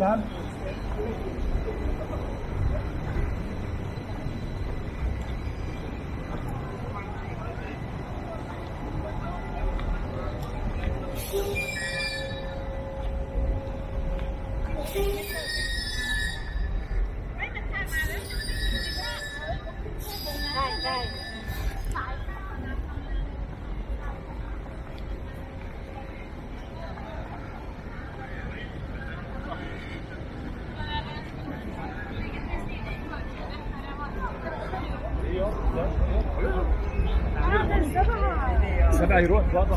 درهم. سبعة يروح بابا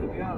هذا.